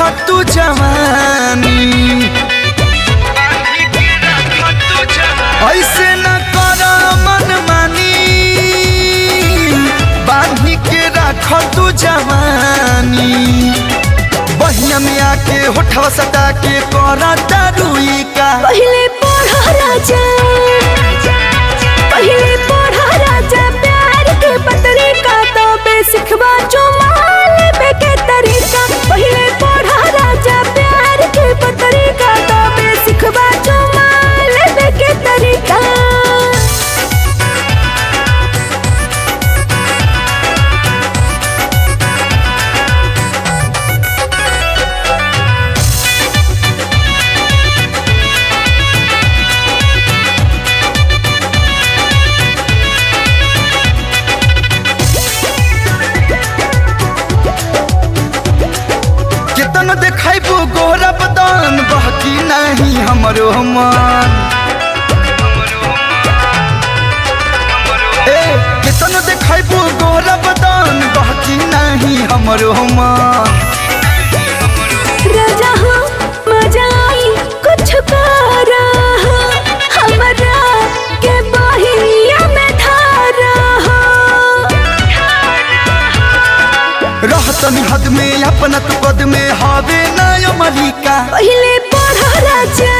रखतू जवानी, ऐसे न करा मनमानी, बांधी के रखतू जवानी। बहिना में आके होठवा सटा के करा तारुई का पहले पढ़ा राजा, पहले पढ़ा राजा प्यार के पतरे का तो बे सिखवा जो देखो गोरा बदन बहकी नहीं हमरो मन, ए कितनो देखो गोरा बदन बहकी नहीं हमरो मन। राजा हो मजा आई कुछ करा हो हमरा के बहिनिया में धारा हो, रहतनी हद में अपना तू कद में हवे ना यो मलिका पहले पढ़ा राजा।